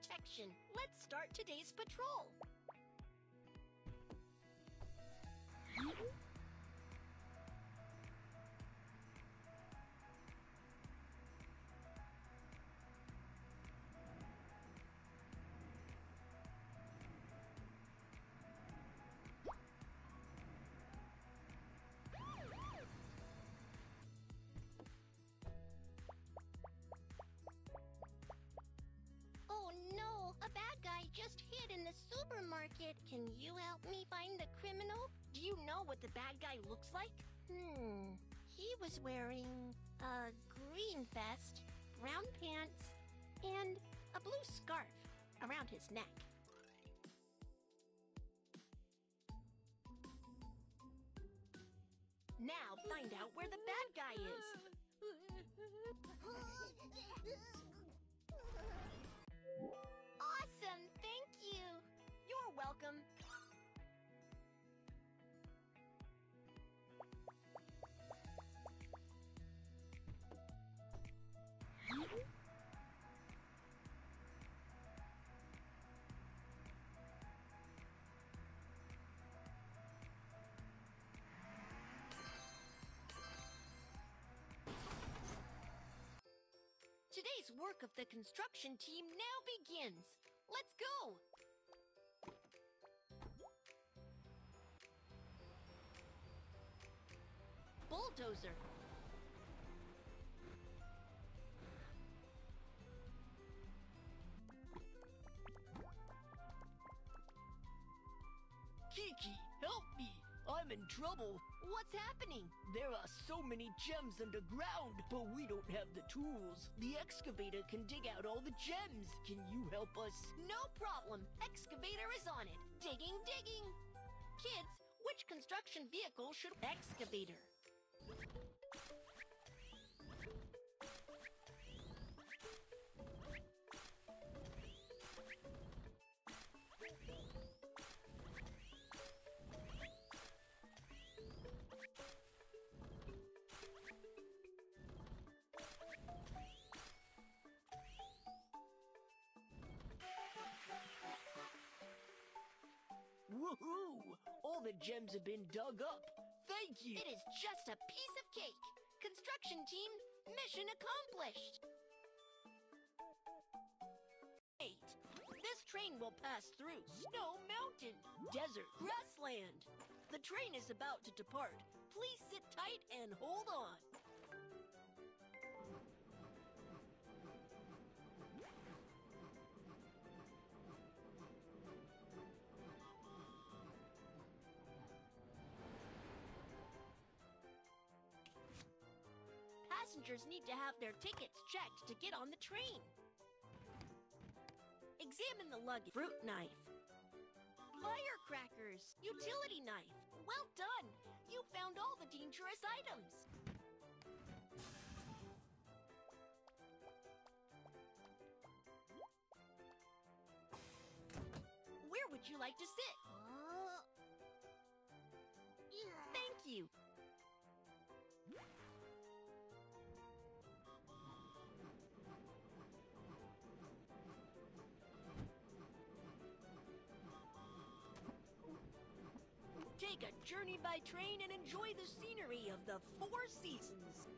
protection. Let's start today's patrol. Just hid in the supermarket. Can you help me find the criminal? Do you know what the bad guy looks like? He was wearing a green vest, brown pants, and a blue scarf around his neck. Now find out where the bad guy is. Awesome, thank you. You're welcome. Today's work of the construction team now begins. Let's go! Bulldozer. Kiki, help me! I'm in trouble. What's happening? There are so many gems underground, but we don't have the tools. The excavator can dig out all the gems. Can you help us? No problem. Excavator is on it. Digging, digging. Kids, which construction vehicle should... Excavator. Woohoo! All the gems have been dug up. Thank you! It is just a piece of cake. Construction team, mission accomplished. Wait, this train will pass through Snow Mountain, desert, grassland. The train is about to depart. Please sit tight and hold on. Passengers need to have their tickets checked to get on the train. Examine the luggage. Fruit knife. Firecrackers. Utility knife. Well done! You found all the dangerous items. Where would you like to sit? Yeah. Thank you. Take a journey by train and enjoy the scenery of the 4 seasons.